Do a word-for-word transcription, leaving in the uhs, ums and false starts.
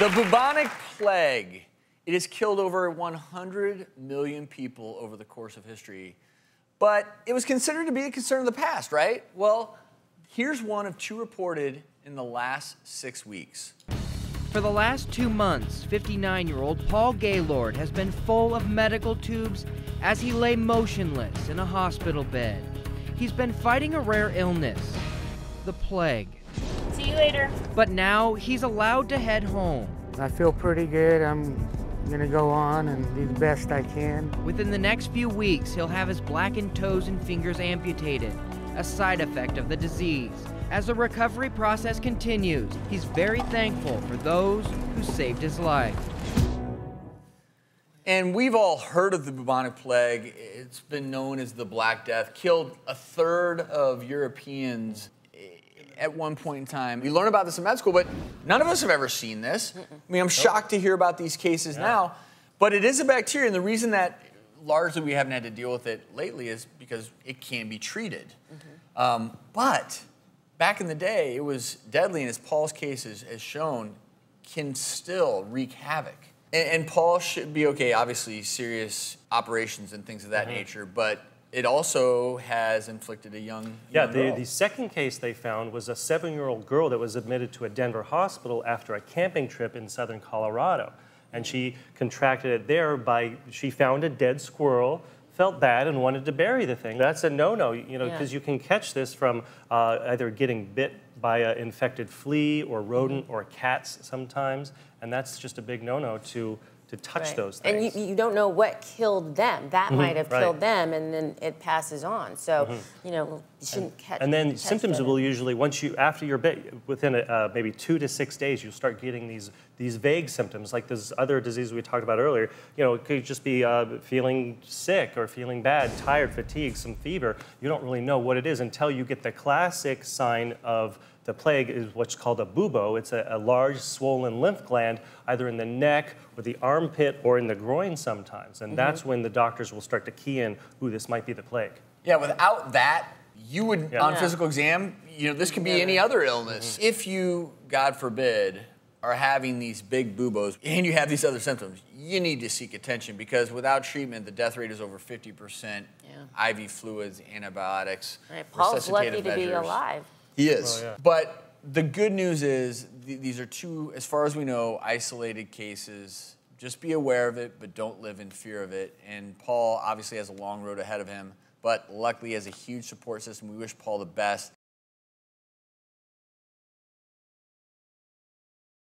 The bubonic plague, it has killed over one hundred million people over the course of history, but it was considered to be a concern of the past, right? Well, here's one of two reported in the last six weeks. For the last two months, fifty-nine-year-old Paul Gaylord has been full of medical tubes as he lay motionless in a hospital bed. He's been fighting a rare illness, the plague. See you later. But now he's allowed to head home. I feel pretty good. I'm gonna go on and do the best I can. Within the next few weeks, he'll have his blackened toes and fingers amputated, a side effect of the disease. As the recovery process continues, he's very thankful for those who saved his life. And we've all heard of the bubonic plague. It's been known as the Black Death, killed a third of Europeans at one point in time. We learn about this in med school, but none of us have ever seen this. I mean, I'm shocked to hear about these cases yeah. now, but it is a bacteria, and the reason that largely we haven't had to deal with it lately is because it can be treated. Mm-hmm. um, but back in the day, it was deadly, and as Paul's case is, as shown, can still wreak havoc. And, and Paul should be okay, obviously, serious operations and things of that mm-hmm. nature, but it also has inflicted a young, young Yeah, the, the second case they found was a seven-year-old girl that was admitted to a Denver hospital after a camping trip in southern Colorado. And she contracted it there by, she found a dead squirrel, felt bad, and wanted to bury the thing. That's a no-no, you know, because yeah. you can catch this from uh, either getting bit by an infected flea or rodent mm-hmm. or cats sometimes, and that's just a big no-no to to touch right. those things. And you, you don't know what killed them. That mm-hmm. might have right. killed them, and then it passes on. So, mm-hmm. you know, you shouldn't and, catch And then catch symptoms them. will usually, once you, after your bit, within a, uh, maybe two to six days, you'll start getting these these vague symptoms, like this other disease we talked about earlier. You know, it could just be uh, feeling sick or feeling bad, tired, fatigue, some fever. You don't really know what it is until you get the classic sign of the plague is what's called a bubo. It's a, a large swollen lymph gland, either in the neck or the armpit or in the groin sometimes. And mm-hmm. that's when the doctors will start to key in, ooh, this might be the plague. Yeah, without that, you would, yeah. on yeah. physical exam, you know, this could be yeah. any other illness. Mm-hmm. If you, God forbid, are having these big bubos and you have these other symptoms, you need to seek attention because without treatment, the death rate is over fifty percent. Yeah. I V fluids, antibiotics, right. Paul's lucky measures. to be alive. He is. Oh, yeah. But the good news is th these are two, as far as we know, isolated cases. Just be aware of it, but don't live in fear of it. And Paul obviously has a long road ahead of him, but luckily he has a huge support system. We wish Paul the best.